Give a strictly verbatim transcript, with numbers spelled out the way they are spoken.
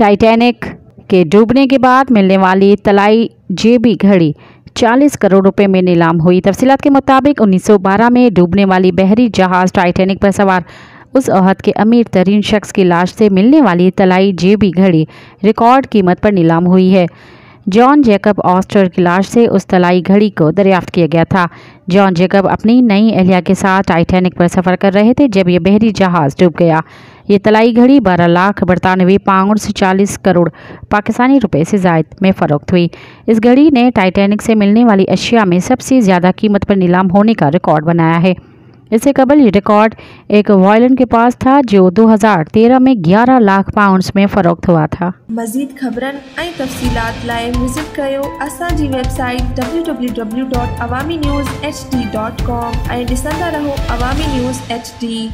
Titanic के डूबने के बाद मिलने वाली तलाई जेबी घड़ी चालीस करोड़ रुपए में नीलाम हुई। तफसीलात के मुताबिक उन्नीस सौ बारह में डूबने वाली बहरी जहाज़ टाइटैनिक पर सवार उस अहद के अमीर तरीन शख्स की लाश से मिलने वाली तलाई जेबी घड़ी रिकॉर्ड कीमत पर नीलाम हुई है। जॉन जैकब ऑस्टर की लाश से उस तलाई घड़ी को दरियाफ्त किया गया था। जॉन जैकब अपनी नई अहलिया के साथ टाइटैनिक पर सफ़र कर रहे थे जब ये बहरी जहाज़ डूब गया। ये तलाई घड़ी बारह लाख बरतानवी पाउंड से चालीस करोड़ पाकिस्तानी रुपए से ज़ायद में फ़रोख्त हुई। इस घड़ी ने टाइटैनिक से मिलने वाली अशिया में सबसे ज़्यादा कीमत पर नीलाम होने का रिकॉर्ड बनाया है। इससे कबल ये रिकॉर्ड एक वायलिन के पास था जो दो हज़ार तेरह में ग्यारह लाख पाउंड्स में फ़रोख्त हुआ था। मजीद खबरन ऐं तफसीलात लाए विजिट कयो असांजी website W W W dot Awami news H D dot com ऐं ॾिसंदा रहो अवामी न्यूज़ एच डी।